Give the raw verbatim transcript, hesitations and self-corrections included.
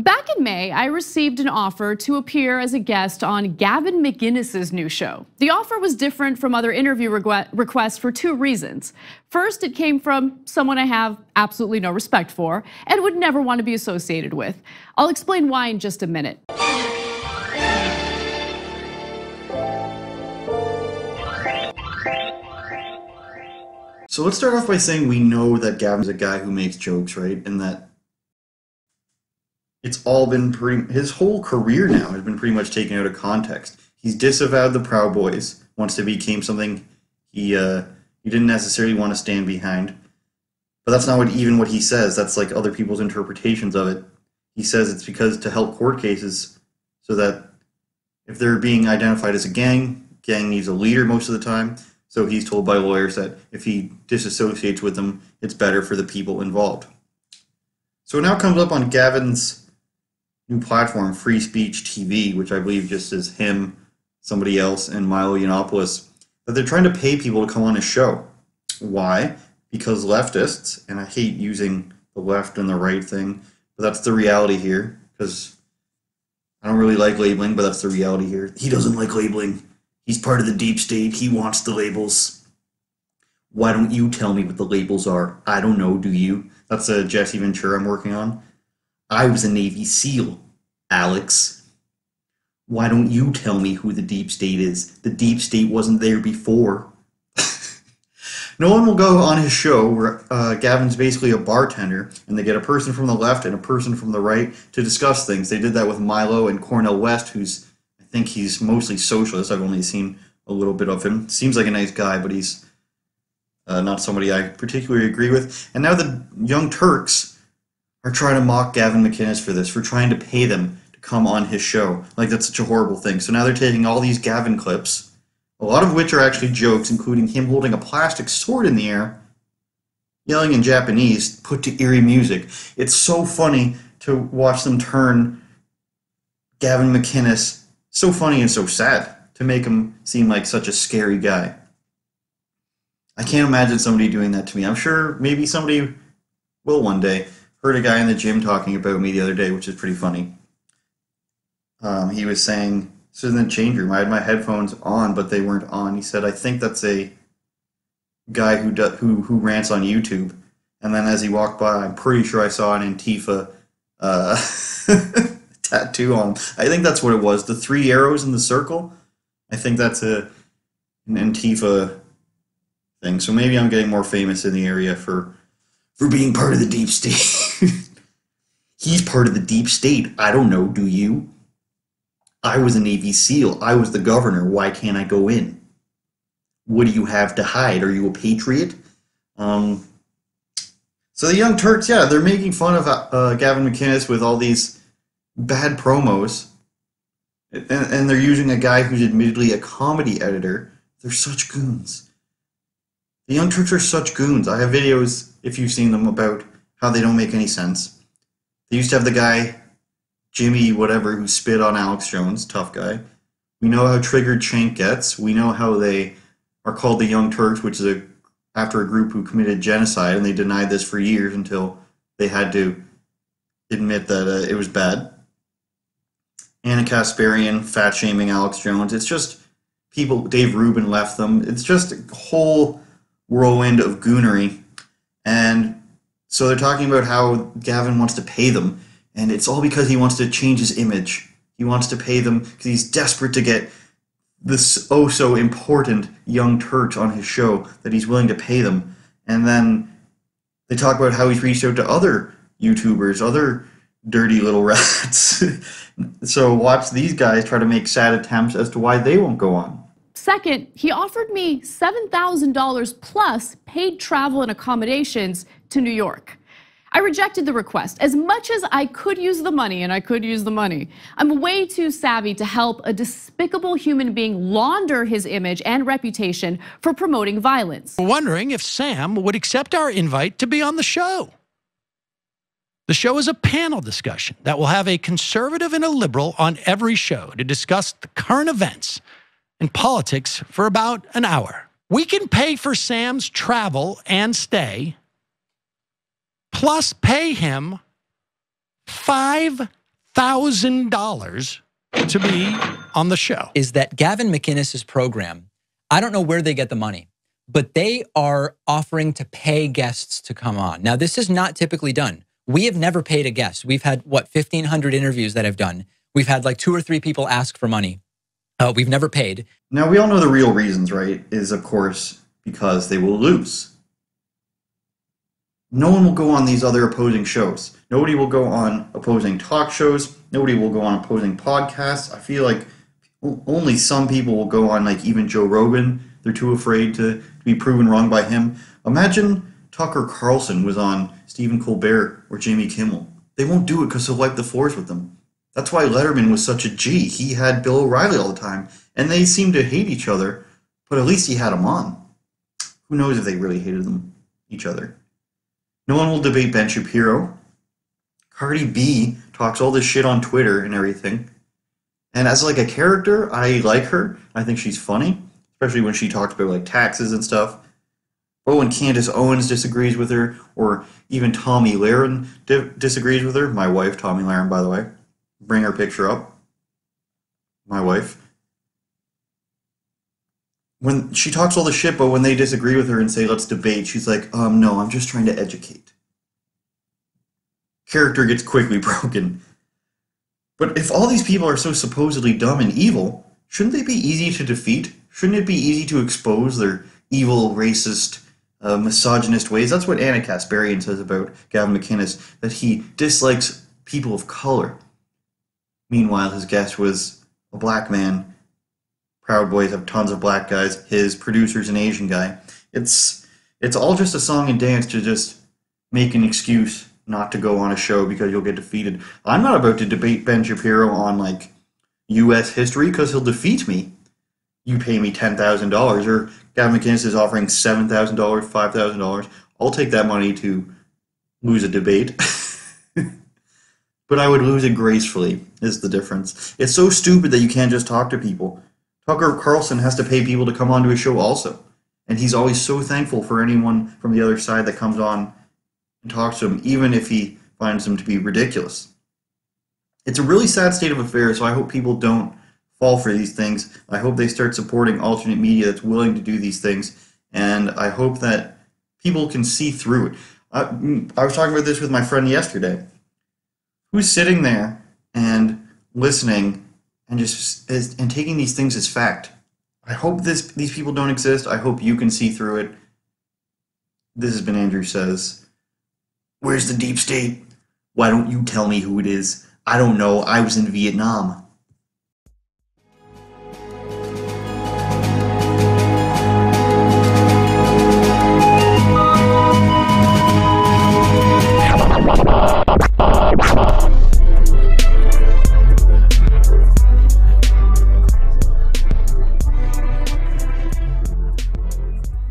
Back in May, I received an offer to appear as a guest on Gavin McInnes' new show. The offer was different from other interview requests for two reasons. First, it came from someone I have absolutely no respect for and would never want to be associated with. I'll explain why in just a minute. So let's start off by saying we know that Gavin's a guy who makes jokes, right? And that it's all been pretty, his whole career now has been pretty much taken out of context. He's disavowed the Proud Boys once they became something he uh, he didn't necessarily want to stand behind. But that's not what, even what he says. That's like other people's interpretations of it. He says it's because to help court cases, so that if they're being identified as a gang, gang needs a leader most of the time. So he's told by lawyers that if he disassociates with them, it's better for the people involved. So it now comes up on Gavin's new platform, Free Speech T V, which I believe just is him, somebody else, and Milo Yiannopoulos, that they're trying to pay people to come on his show. Why? Because leftists, and I hate using the left and the right thing, but that's the reality here, because I don't really like labeling, but that's the reality here. He doesn't like labeling. He's part of the deep state. He wants the labels. Why don't you tell me what the labels are? I don't know, do you? That's a Jesse Ventura I'm working on. I was a Navy SEAL, Alex. Why don't you tell me who the deep state is? The deep state wasn't there before. No one will go on his show where uh, Gavin's basically a bartender, and they get a person from the left and a person from the right to discuss things. They did that with Milo and Cornell West, who's, I think he's mostly socialist. I've only seen a little bit of him. Seems like a nice guy, but he's uh, not somebody I particularly agree with. And now the Young Turks are trying to mock Gavin McInnes for this, for trying to pay them to come on his show. Like, that's such a horrible thing. So now they're taking all these Gavin clips, a lot of which are actually jokes, including him holding a plastic sword in the air, yelling in Japanese, put to eerie music. It's so funny to watch them turn Gavin McInnes, so funny and so sad, to make him seem like such a scary guy. I can't imagine somebody doing that to me. I'm sure maybe somebody will one day. Heard a guy in the gym talking about me the other day, which is pretty funny. Um, he was saying, this is in the change room. I had my headphones on, but they weren't on. He said, I think that's a guy who do, who, who rants on YouTube. And then as he walked by, I'm pretty sure I saw an Antifa uh, tattoo on him. I think that's what it was. The three arrows in the circle. I think that's a, an Antifa thing. So maybe I'm getting more famous in the area for... for being part of the deep state. He's part of the deep state. I don't know, do you? I was a Navy SEAL. I was the governor. Why can't I go in? What do you have to hide? Are you a patriot? Um, so the Young Turks, yeah, they're making fun of uh, Gavin McInnes with all these bad promos. And, and they're using a guy who's admittedly a comedy editor. They're such goons. The Young Turks are such goons. I have videos, if you've seen them, about how they don't make any sense. They used to have the guy, Jimmy whatever, who spit on Alex Jones, tough guy. We know how triggered Shank gets. We know how they are called the Young Turks, which is a, after a group who committed genocide, and they denied this for years until they had to admit that uh, it was bad. Anna Kasparian, fat-shaming Alex Jones. It's just people, Dave Rubin left them. It's just a whole... whirlwind of goonery, and so they're talking about how Gavin wants to pay them, and it's all because he wants to change his image. He wants to pay them because he's desperate to get this oh so important Young Turks on his show that he's willing to pay them. And then they talk about how he's reached out to other YouTubers, other dirty little rats. So watch these guys try to make sad attempts as to why they won't go on. Second, he offered me seven thousand dollars plus paid travel and accommodations to New York. I rejected the request. As much as I could use the money, and I could use the money, I'm way too savvy to help a despicable human being launder his image and reputation for promoting violence. We're wondering if Sam would accept our invite to be on the show. The show is a panel discussion that will have a conservative and a liberal on every show to discuss the current events and politics for about an hour. We can pay for Sam's travel and stay, plus pay him five one thousand dollars to be on the show. Is that Gavin McInnes' program, I don't know where they get the money, but they are offering to pay guests to come on. Now, this is not typically done. We have never paid a guest. We've had, what, fifteen hundred interviews that I've done. We've had like two or three people ask for money. Uh, we've never paid. Now, we all know the real reasons, right? Is, of course, because they will lose. No one will go on these other opposing shows. Nobody will go on opposing talk shows. Nobody will go on opposing podcasts. I feel like only some people will go on, like even Joe Rogan. They're too afraid to be proven wrong by him. Imagine Tucker Carlson was on Stephen Colbert or Jimmy Kimmel. They won't do it because they'll wipe the floors with them. That's why Letterman was such a G. He had Bill O'Reilly all the time, and they seemed to hate each other, but at least he had them on. Who knows if they really hated them, each other. No one will debate Ben Shapiro. Cardi B talks all this shit on Twitter and everything. And as like a character, I like her. I think she's funny, especially when she talks about like taxes and stuff. But when Candace Owens disagrees with her, or even Tommy Lahren di disagrees with her, my wife, Tommy Lahren, by the way, bring her picture up, my wife. When she talks all the shit, but when they disagree with her and say, let's debate, she's like, um, no, I'm just trying to educate. Character gets quickly broken. But if all these people are so supposedly dumb and evil, shouldn't they be easy to defeat? Shouldn't it be easy to expose their evil, racist, uh, misogynist ways? That's what Anna Kasparian says about Gavin McInnes, that he dislikes people of color. Meanwhile, his guest was a black man. Proud Boys have tons of black guys. His producer's an Asian guy. It's, it's all just a song and dance to just make an excuse not to go on a show because you'll get defeated. I'm not about to debate Ben Shapiro on, like, U S history because he'll defeat me. You pay me ten thousand dollars, or Gavin McInnes is offering seven thousand dollars, five thousand dollars. I'll take that money to lose a debate. But I would lose it gracefully, is the difference. It's so stupid that you can't just talk to people. Tucker Carlson has to pay people to come onto his show also. And he's always so thankful for anyone from the other side that comes on and talks to him, even if he finds them to be ridiculous. It's a really sad state of affairs, so I hope people don't fall for these things. I hope they start supporting alternate media that's willing to do these things, and I hope that people can see through it. I, I was talking about this with my friend yesterday. Who's sitting there and listening and just is, and taking these things as fact? I hope this these people don't exist. I hope you can see through it. This has been Andrew Says. Where's the deep state? Why don't you tell me who it is? I don't know. I was in Vietnam.